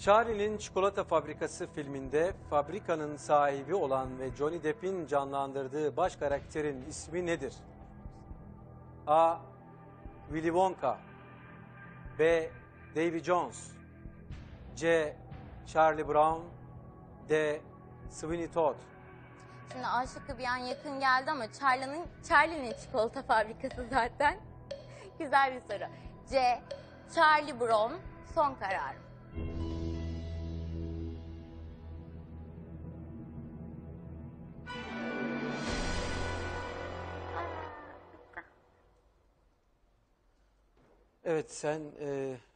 Charlie'nin Çikolata Fabrikası filminde fabrikanın sahibi olan ve Johnny Depp'in canlandırdığı baş karakterin ismi nedir? A. Willy Wonka, B. Davy Jones, C. Charlie Brown, D. Sweeney Todd. Şimdi A şıkkı bir an yakın geldi ama Charlie'nin Çikolata Fabrikası zaten. Güzel bir soru. C. Charlie Brown, son kararım. Evet, sen